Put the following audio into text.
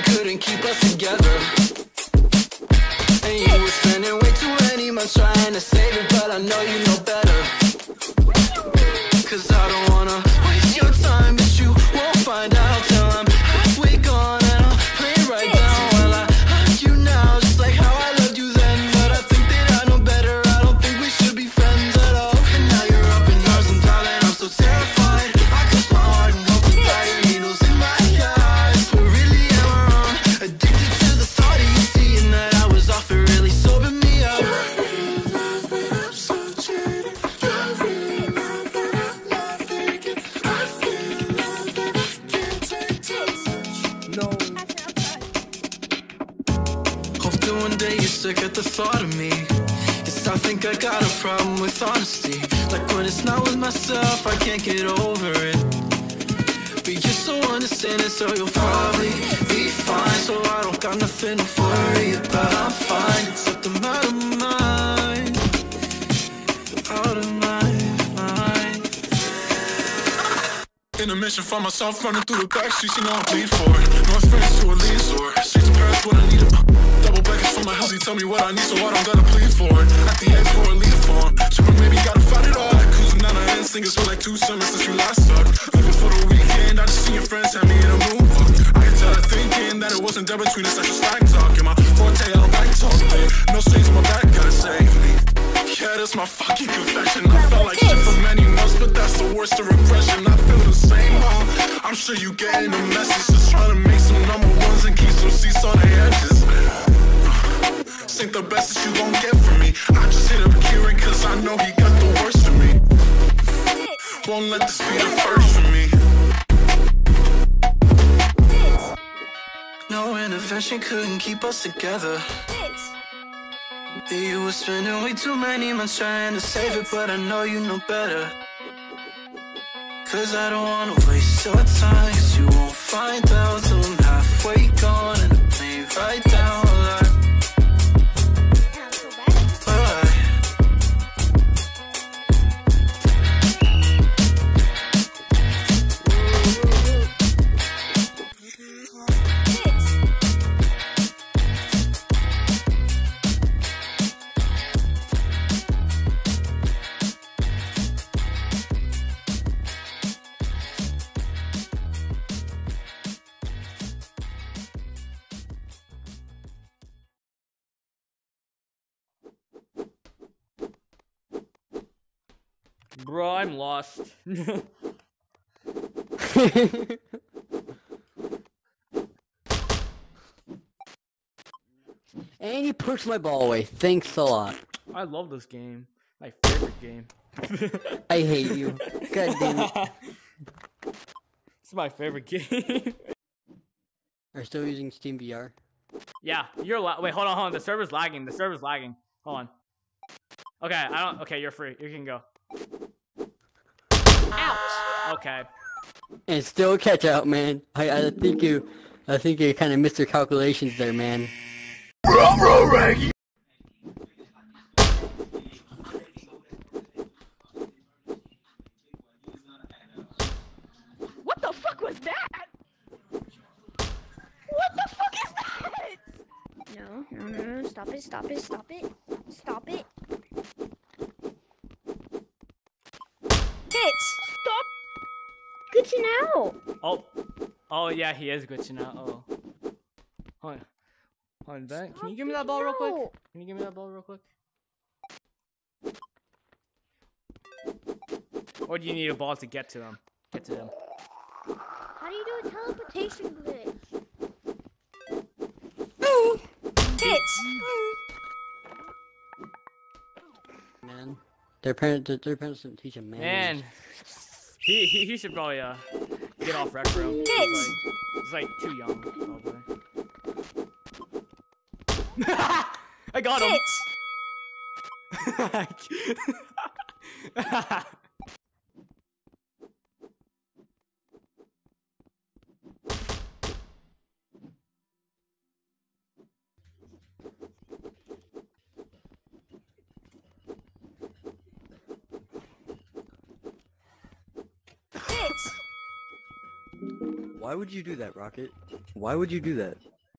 passion couldn't keep us together. And you were spending way too many months trying to save it, but I know you know better. Cause I don't wanna waste your time, but you won't find out till I'm halfway gone. And I'll play it right down while I hug you now, just like how I loved you then. But I think that I know better, I don't think we should be friends at all. And now you're up in arms and darling, I'm so terrified. I cuss my heart and hope to die, your needles in my eyes. But really am I wrong? Addicted to the thought of you seeing that I was off, it really sobered me up. One day you're sick at the thought of me. Yes, I think I got a problem with honesty. Like when it's not with myself, I can't get over it. But you're so understanding, so you'll probably be fine. So I don't got nothing to worry about, I'm fine. Except I'm out of my mind, out of my mind. In a mission, find myself running through the back streets, you know I bleed for it. North France to Orleans or streets of Paris, what I need to for my house, you tell me what I need, so I don't gotta plead for it. At the end for a lead form, super maybe gotta fight it all. Cruising down the end, singers for like 2 summers since you last sucked. Leaving for the weekend, I just seen your friends have me in a moonwalk. I can tell her thinking that it wasn't there between us, I just like talking. My forte, I don't like talking, babe. No strings, my back gotta save me. Yeah, that's my fucking confession. I felt like shit for many months, but that's the worst of regression. I feel the same, mom. I'm sure you getting the message, just trying to make some #1s and keep some seats on the edges. Think the best that you gon' get from me. I just hit up Kieran cause I know he got the worst of me. Won't let this be the first for me. No intervention couldn't keep us together. You were spending way too many months trying to save it, but I know you know better. Cause I don't wanna waste your time, cause you won't find out till I'm halfway gone. And I play right down like bro, I'm lost. And you pushed my ball away. Thanks a lot. I love this game. My favorite game. I hate you. God damn it. It's my favorite game. Are still using Steam VR? Yeah, you're wait, hold on, hold on. The server's lagging. The server's lagging. Hold on. Okay, okay, you're free. You can go. Ouch. Okay. And still a catch out, man. I think you kind of missed your calculations there, man. What the fuck was that? What the fuck is that? No, no, no, no! Stop it! Stop it! Stop it! Stop it! Stop glitching out. Oh, oh yeah, he is glitching out. Oh, hold on, hold on, back. Can you give me that ball real quick? Can you give me that ball real quick? Or do you need a ball to get to him? Get to him. How do you do a teleportation glitch? No. Man. Their parents didn't teach him manners. Man, he should probably get off Rec Room. He's like too young, probably. I got him. Why would you do that, Rocket? Why would you do that?